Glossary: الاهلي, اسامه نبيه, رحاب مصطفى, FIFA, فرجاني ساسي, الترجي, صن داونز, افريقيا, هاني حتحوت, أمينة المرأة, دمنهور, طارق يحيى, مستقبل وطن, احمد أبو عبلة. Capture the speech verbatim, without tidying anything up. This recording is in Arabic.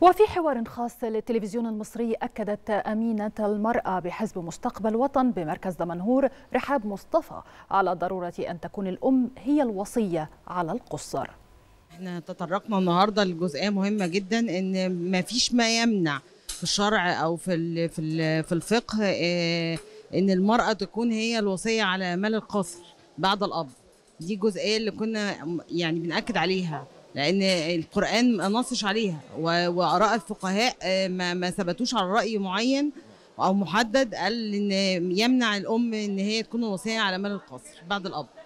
وفي حوار خاص للتلفزيون المصري أكدت أمينة المرأة بحزب مستقبل وطن بمركز دمنهور رحاب مصطفى على ضرورة أن تكون الأم هي الوصية على القصر. احنا تطرقنا النهارده لجزئيه مهمه جدا، ان ما فيش ما يمنع في الشرع او في في الفقه ان المرأة تكون هي الوصية على مال القصر بعد الأب. دي جزئيه اللي كنا يعني بنأكد عليها، لأن القرآن ما نصش عليها، وآراء الفقهاء ما ثبتوش على رأي معين أو محدد قال إن يمنع الأم إن هي تكون وصية على مال القصر بعد الأب.